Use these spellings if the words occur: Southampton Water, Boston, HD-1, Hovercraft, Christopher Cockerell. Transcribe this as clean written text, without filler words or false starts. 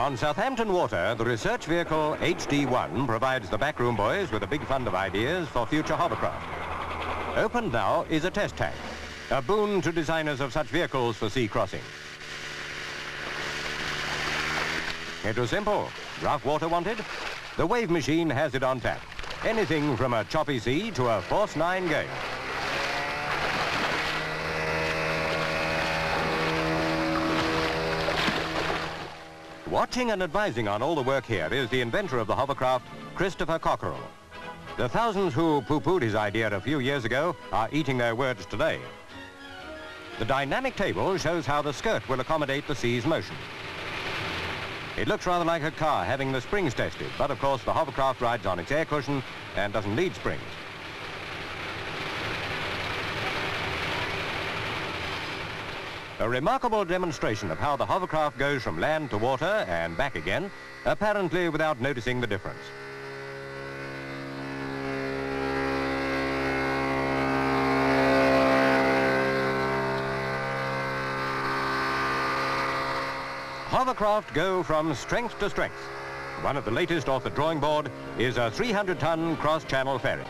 On Southampton Water, the research vehicle HD-1 provides the backroom boys with a big fund of ideas for future hovercraft. Opened now is a test tank, a boon to designers of such vehicles for sea crossing. It was simple. Rough water wanted? The wave machine has it on tap. Anything from a choppy sea to a Force 9 gale. Watching and advising on all the work here is the inventor of the hovercraft, Christopher Cockerell. The thousands who poo-pooed his idea a few years ago are eating their words today. The dynamic table shows how the skirt will accommodate the sea's motion. It looks rather like a car having the springs tested, but of course the hovercraft rides on its air cushion and doesn't need springs. A remarkable demonstration of how the hovercraft goes from land to water and back again, apparently without noticing the difference. Hovercraft go from strength to strength. One of the latest off the drawing board is a 300-ton cross-channel ferry.